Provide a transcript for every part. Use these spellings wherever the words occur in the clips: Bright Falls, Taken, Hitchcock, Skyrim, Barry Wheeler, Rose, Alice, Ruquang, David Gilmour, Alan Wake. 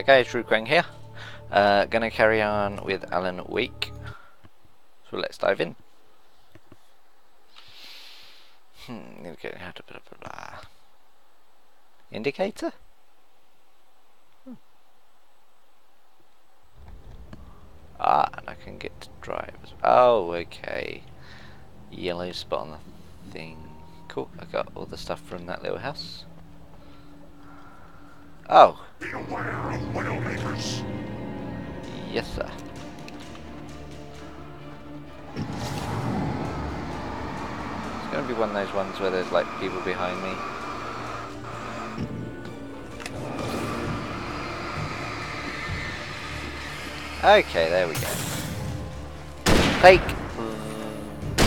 Okay, it's Ruquang here. Gonna carry on with Alan Wake. So let's dive in. Okay, how to blah. Indicator? Ah, and I can get to drive. Oh, okay. Yellow spot on the thing. Cool, I got all the stuff from that little house. Oh. Be aware of Widowmakers. Yes, sir. It's gonna be one of those ones where there's like people behind me. Okay, there we go. Take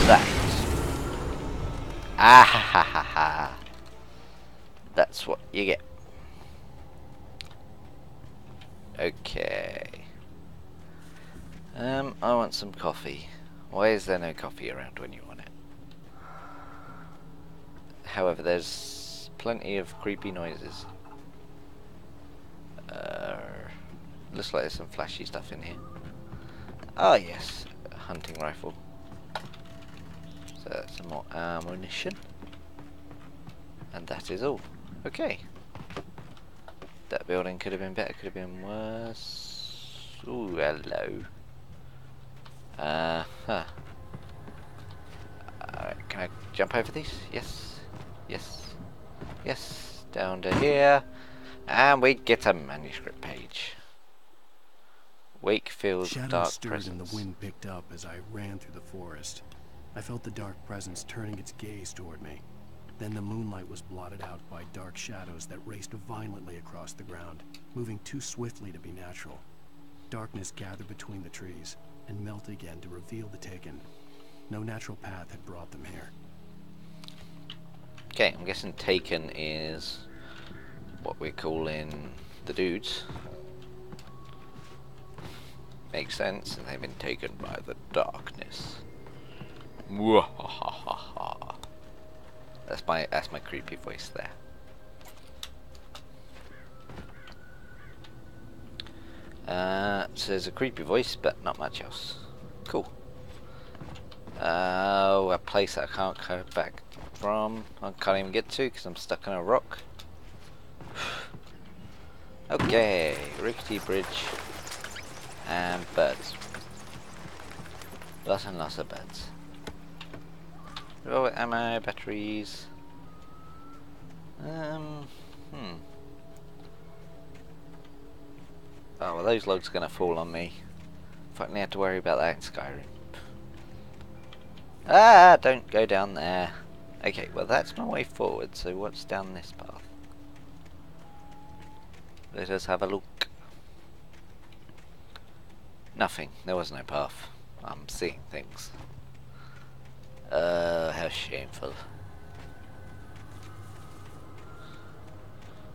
that. Ah ha ha ha. That's what you get. Okay. I want some coffee. Why is there no coffee around when you want it? However, there's plenty of creepy noises. Looks like there's some flashy stuff in here. Ah, yes, a hunting rifle. So that's some more ammunition. And that is all. Okay. That building could have been better, could have been worse. Ooh, hello. Alright, can I jump over these? Yes. Yes. Yes. Down to here. And we get a manuscript page. Wakefield dark presence. And the wind picked up as I ran through the forest. I felt the dark presence turning its gaze toward me. Then the moonlight was blotted out by dark shadows that raced violently across the ground, moving too swiftly to be natural. Darkness gathered between the trees and melted again to reveal the Taken. No natural path had brought them here. Okay, I'm guessing Taken is what we're calling the dudes. Makes sense, and they've been taken by the darkness. That's my creepy voice there. So there's a creepy voice, but not much else. Cool. A place that I can't go back from. I can't even get to because I'm stuck on a rock. Okay, rickety bridge. And birds. Lots and lots of birds. Oh, ammo, batteries. Oh, well, those logs are going to fall on me. If I only had to worry about that in Skyrim. Ah, don't go down there. Okay, well, that's my way forward, so what's down this path? Let us have a look. Nothing. There was no path. I'm seeing things. How shameful.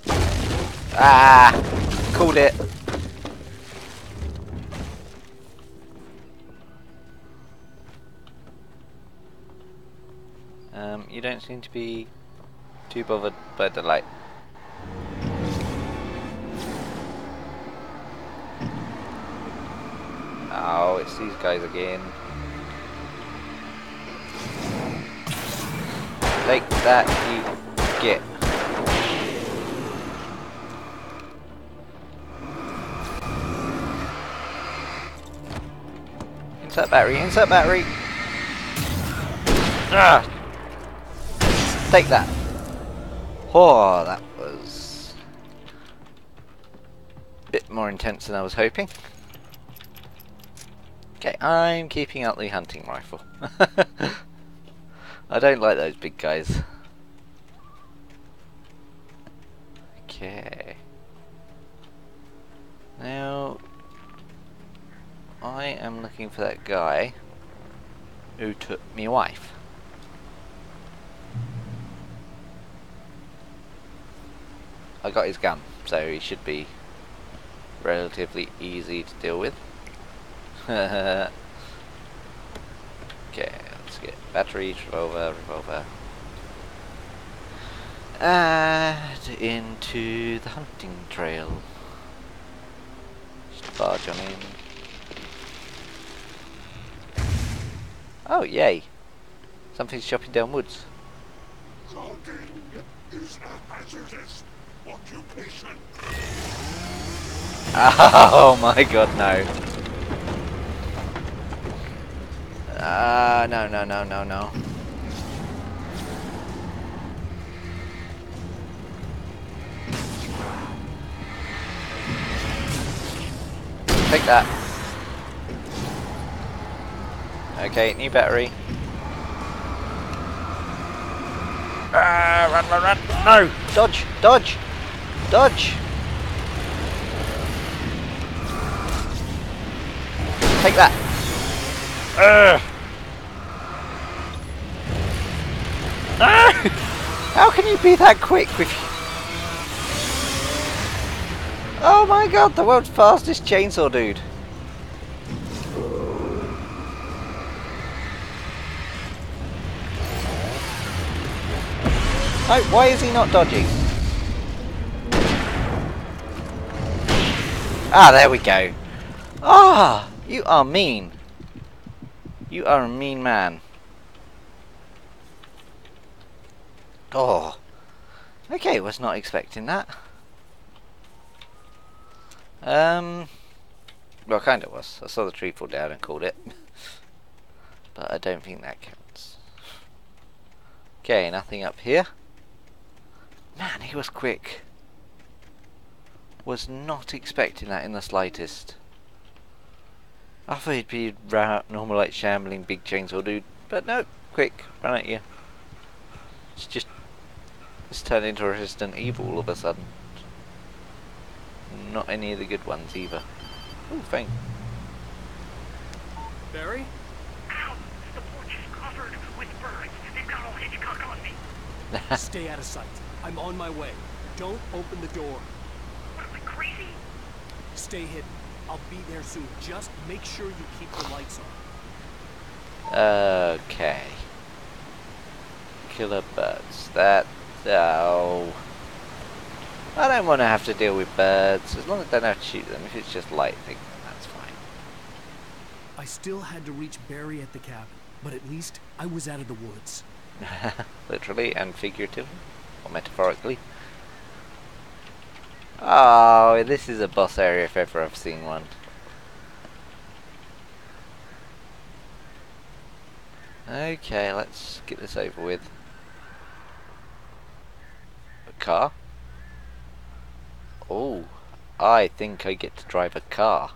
Ah! Called it! You don't seem to be too bothered by the light. Oh, it's these guys again. Take that, you git. Insert battery, insert battery. Ah! Take that. Oh, that was a bit more intense than I was hoping. Okay, I'm keeping up the hunting rifle. I don't like those big guys. Okay. Now, I am looking for that guy who took me wife. I got his gun, so he should be relatively easy to deal with. Okay, let's get batteries, revolver. And into the hunting trail. large, I mean. Oh, yay! Something's chopping down woods. Logging is a hazardous occupation. Oh my god, no. No. Take that. Okay, new battery. Run. No! Dodge! Take that! No! How can you be that quick with you? Oh my god, the world's fastest chainsaw dude. Like, why is he not dodging? Ah, there we go. Ah, you are mean. You are a mean man. Oh. Okay, was not expecting that. Well, kind of was. I saw the tree fall down and called it. But I don't think that counts. Okay, nothing up here. Man, he was quick. Was not expecting that in the slightest. I thought he'd be normal, like shambling big chainsaw dude. But no, quick, run at you. It's just... it's turned into Resident Evil all of a sudden. Not any of the good ones either. Ooh, thing. Barry? Ow! The porch is covered with birds. They've got all Hitchcock on me. Stay out of sight. I'm on my way. Don't open the door. What, am I crazy? Stay hidden. I'll be there soon. Just make sure you keep the lights on. Okay. Killer birds. That... oh... I don't want to have to deal with birds, as long as I don't have to shoot them. If it's just light thing, that's fine. I still had to reach Barry at the cabin, but at least I was out of the woods. Literally and figuratively, or metaphorically. Oh, this is a boss area if ever I've seen one. Okay, let's get this over with. A car? Oh, I think I get to drive a car.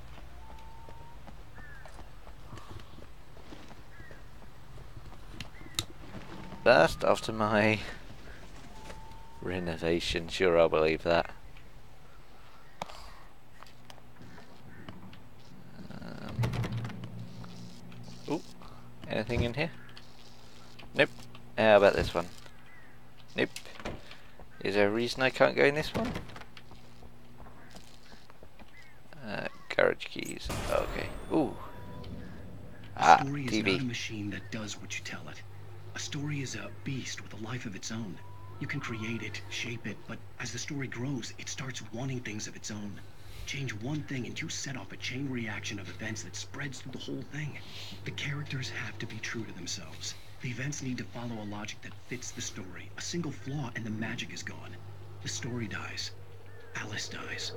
First, after my renovation, sure, I'll believe that. Ooh, anything in here? Nope. How about this one? Nope. Is there a reason I can't go in this one? Garage keys. Okay. Ooh. Ah, TV. A story is not a machine that does what you tell it. A story is a beast with a life of its own. You can create it, shape it, but as the story grows, it starts wanting things of its own. Change one thing and you set off a chain reaction of events that spreads through the whole thing. The characters have to be true to themselves. The events need to follow a logic that fits the story. A single flaw and the magic is gone. The story dies. Alice dies.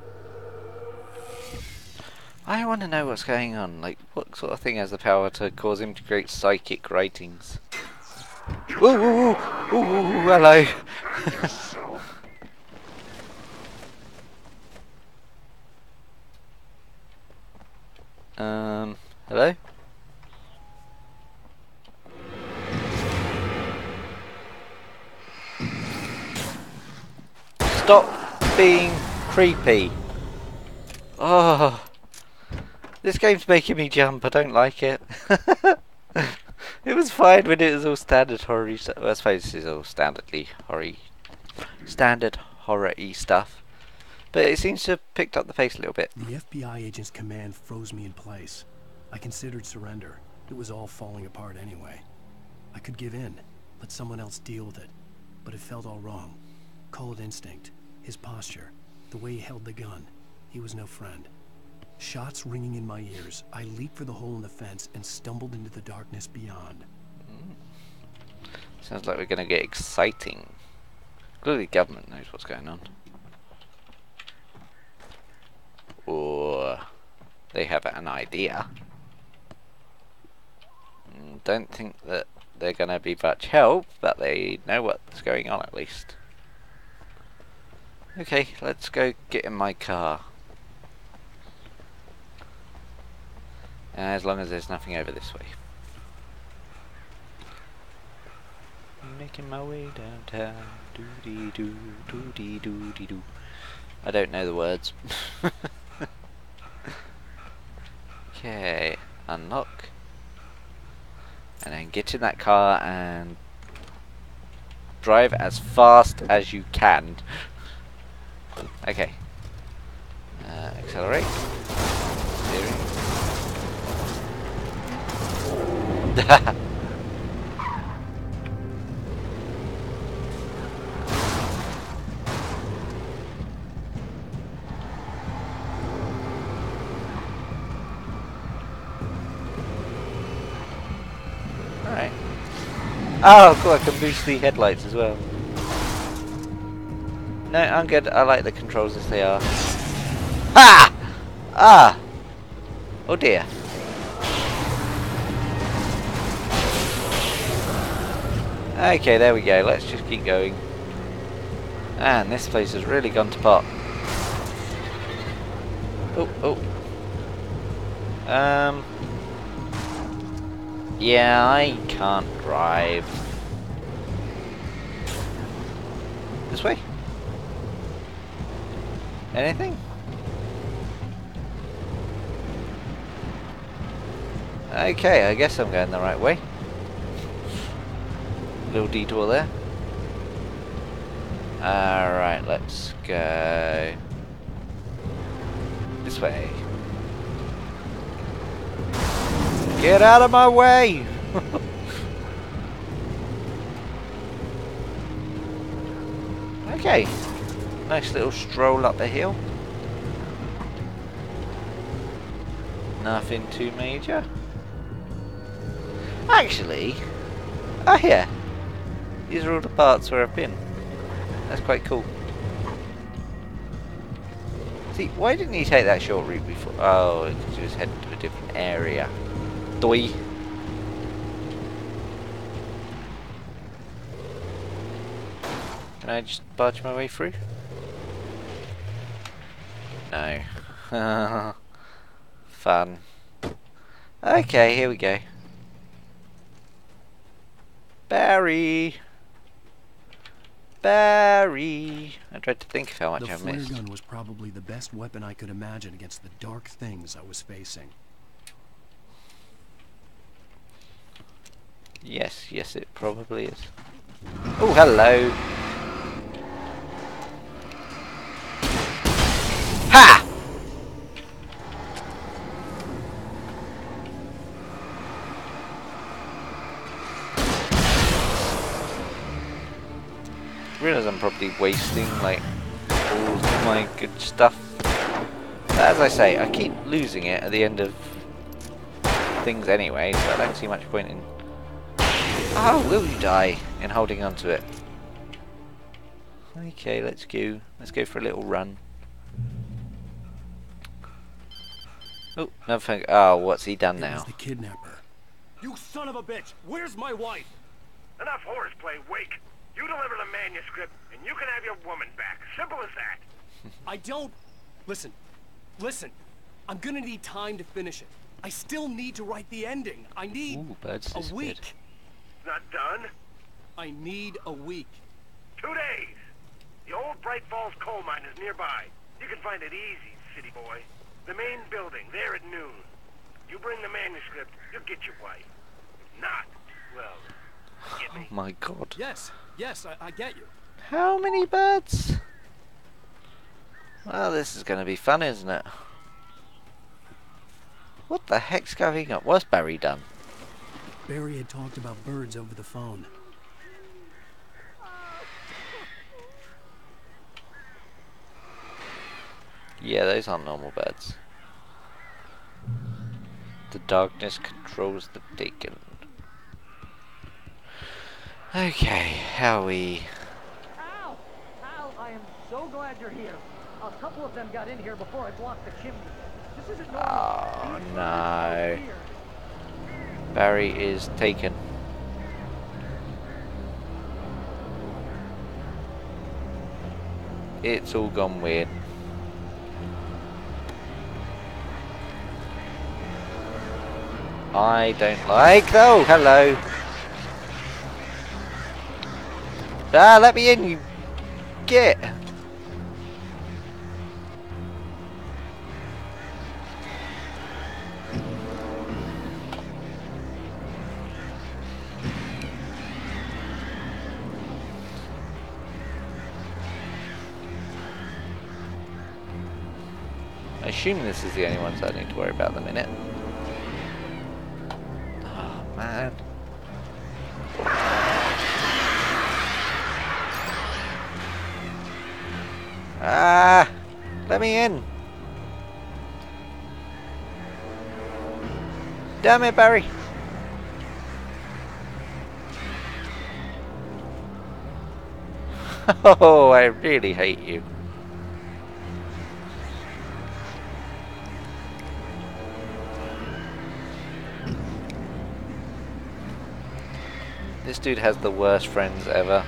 I want to know what's going on. Like, what sort of thing has the power to cause him to create psychic writings? Ooh, hello. Hello? Stop being creepy. Oh. This game's making me jump, I don't like it. It was fine when it was all standard horror-y stuff. Well, I suppose this is all standardly horror-y. Standard horror-y stuff. But it seems to have picked up the pace a little bit. The FBI agent's command froze me in place. I considered surrender. It was all falling apart anyway. I could give in, let someone else deal with it. But it felt all wrong. Cold instinct, his posture, the way he held the gun. He was no friend. Shots ringing in my ears, I leaped for the hole in the fence and stumbled into the darkness beyond. Sounds like we're gonna get exciting. Clearly, government knows what's going on. Or they have an idea. Don't think that they're gonna be much help, but they know what's going on at least. Okay, let's go get in my car. As long as there's nothing over this way. Making my way downtown. Doody doo, doody doody doo. I don't know the words. Okay, unlock. And then get in that car and drive as fast as you can. Okay. Accelerate. Steering. Oh cool, I can boost the headlights as well. No, I'm good. I like the controls as they are. Ha! Ah! Oh dear. Okay, there we go. Let's just keep going. Man, this place has really gone to pot. Oh, oh. Yeah, I can't drive. This way? Anything? Okay, I guess I'm going the right way. Little detour there. Alright, let's go this way. Get out of my way! Okay. Nice little stroll up the hill. Nothing too major. Actually, oh yeah. These are all the parts where I've been. That's quite cool. See, why didn't he take that short route before? Oh, because he was heading to a different area. Doy. Can I just barge my way through? No. Fun. Okay, here we go. Barry! Barry! I tried to think of how much I missed. The flare gun was probably the best weapon I could imagine against the dark things I was facing. Yes, yes, it probably is. Oh, hello! Ha! I realise I'm probably wasting, like, all my good stuff. But as I say, I keep losing it at the end of things anyway, so I don't see much point in... How will you die in holding on to it? Okay, let's go. Let's go for a little run. Oh, nothing. Oh, what's he done now? It was the kidnapper. You son of a bitch! Where's my wife? Enough horseplay, Wake. You deliver the manuscript, and you can have your woman back. Simple as that. I don't. Listen, listen. I'm gonna need time to finish it. I still need to write the ending. I need a week. Good. Not done? I need a week. 2 days! The old Bright Falls coal mine is nearby. You can find it easy, city boy. The main building, there at noon. You bring the manuscript, you'll get your wife. If not, well, get me. Oh my god. Yes, yes, I get you. How many birds? Well, this is going to be fun, isn't it? What the heck's going on? What's Barry done? Barry had talked about birds over the phone. Yeah, those aren't normal birds. The darkness controls the Taken. Okay, Howie. Ow! Ow, I am so glad you're here. A couple of them got in here before I blocked the chimney. This isn't normal. Oh, no. Barry is taken. It's all gone weird. I don't like... Oh, hello. Ah, let me in, you git. I assume this is the only ones I need to worry about at the minute. Oh, man. Ah, let me in. Damn it, Barry. Oh, I really hate you. This dude has the worst friends ever.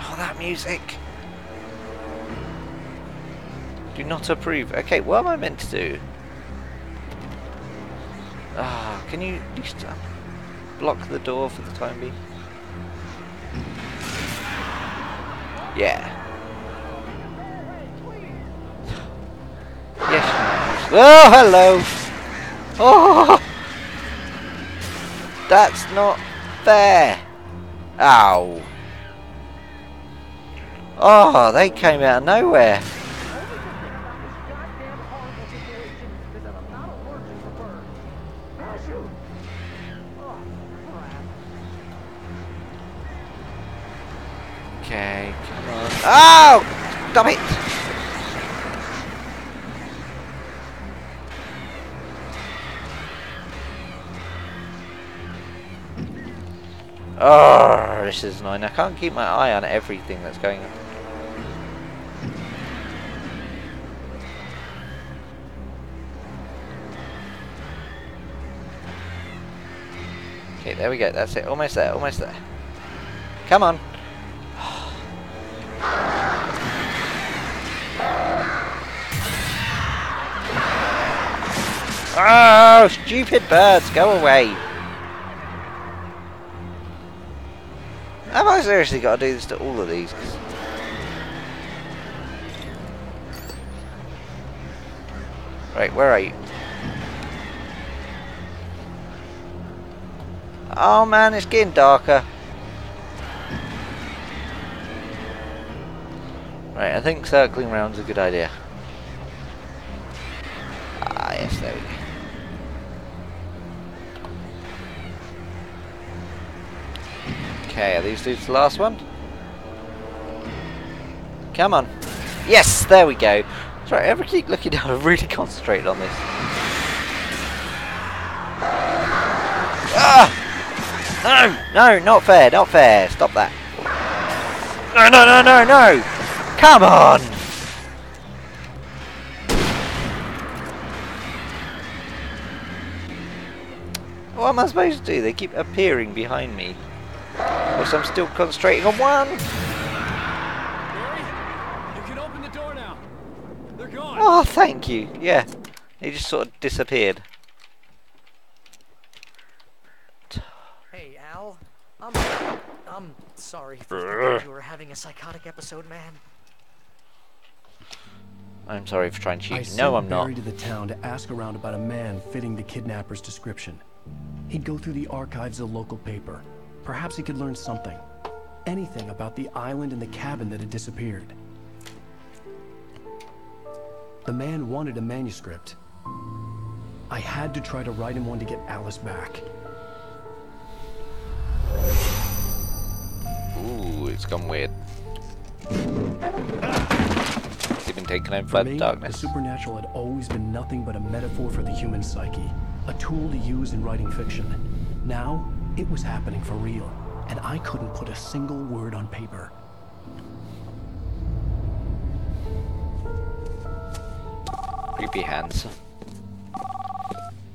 Oh, that music! Do not approve. Okay, what am I meant to do? Ah, can you at least block the door for the time being? Yeah. Oh, hello! Oh! That's not fair! Ow! Oh, they came out of nowhere! Okay, come on. Ow! Stop it! Oh, this is annoying. I can't keep my eye on everything that's going on. Okay, there we go. That's it. Almost there. Almost there. Come on. Oh, stupid birds. Go away. Have I seriously got to do this to all of these? Right, where are you? Oh man, it's getting darker. Right, I think circling round's a good idea. Ah, yes, there we go. Okay, are these dudes the last one? Come on. Yes, there we go. Sorry, I ever keep looking down and really concentrate on this. Ah! No, no, not fair, not fair. Stop that. No, no, no, no, no! Come on! What am I supposed to do? They keep appearing behind me. Whilst I'm still concentrating on one. Barry, you can open the door now. They're gone. Oh, thank you. Yeah, they just sort of disappeared. Hey, Al. I'm sorry. You were having a psychotic episode, man. I'm sorry for trying to cheat. No, I'm not. I sent Barry to the town to ask around about a man fitting the kidnapper's description. He'd go through the archives of the local paper. Perhaps he could learn something. Anything about the island and the cabin that had disappeared. The man wanted a manuscript. I had to try to write him one to get Alice back. Ooh, it's gone weird. Did even taken in by the darkness. The supernatural had always been nothing but a metaphor for the human psyche, a tool to use in writing fiction. Now, it was happening for real, and I couldn't put a single word on paper. Creepy hands.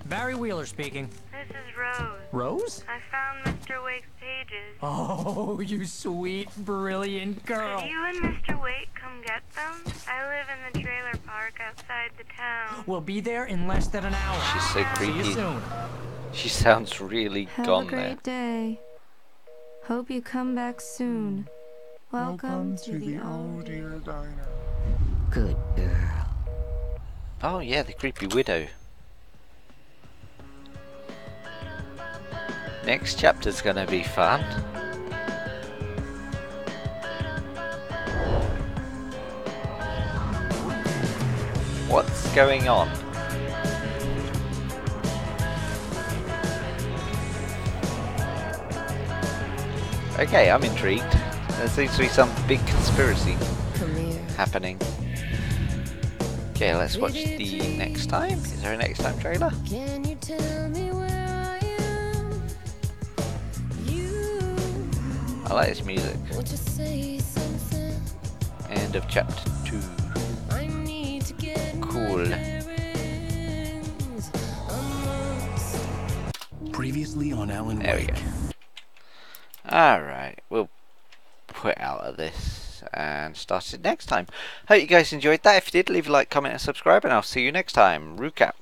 Barry Wheeler speaking. This is Rose. Rose? I found Mr. Wake's pages. Oh, you sweet, brilliant girl. Could you and Mr. Wake come get them? I live in the trailer park outside the town. We'll be there in less than an hour. She's so creepy. See you soon. She sounds really gone there. Have a great day. Hope you come back soon. Welcome to the Old Dear Diner. Good girl. Oh yeah, the creepy widow. Next chapter's gonna be fun. What's going on? Okay, I'm intrigued. There seems to be some big conspiracy happening. Okay, let's watch the next time. Is there a next time trailer? Can you tell me where? I like this music. End of chapter 2. Cool. Previously on Alan Wake. There we go. Alright, we'll put out of this and start it next time. Hope you guys enjoyed that. If you did, leave a like, comment and subscribe, and I'll see you next time. Ruquang.